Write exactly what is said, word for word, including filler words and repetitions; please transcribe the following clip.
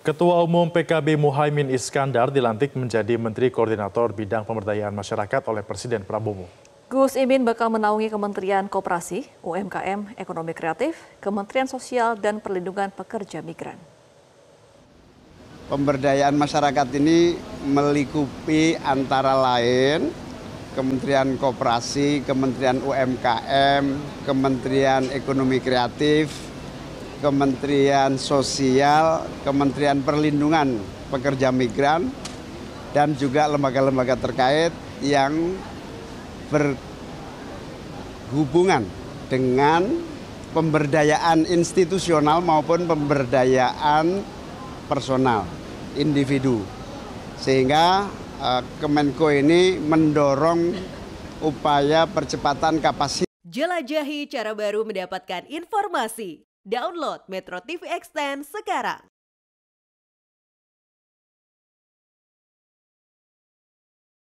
Ketua Umum P K B Muhaimin Iskandar dilantik menjadi Menteri Koordinator Bidang Pemberdayaan Masyarakat oleh Presiden Prabowo. Gus Imin bakal menaungi Kementerian Koperasi, U M K M, Ekonomi Kreatif, Kementerian Sosial, dan Perlindungan Pekerja Migran. Pemberdayaan masyarakat ini melingkupi antara lain Kementerian Koperasi, Kementerian U M K M, Kementerian Ekonomi Kreatif, Kementerian Sosial, Kementerian Perlindungan Pekerja Migran, dan juga lembaga-lembaga terkait yang berhubungan dengan pemberdayaan institusional maupun pemberdayaan personal, individu. Sehingga Kemenko ini mendorong upaya percepatan kapasitas. Jelajahi cara baru mendapatkan informasi. Download Metro T V Extend sekarang.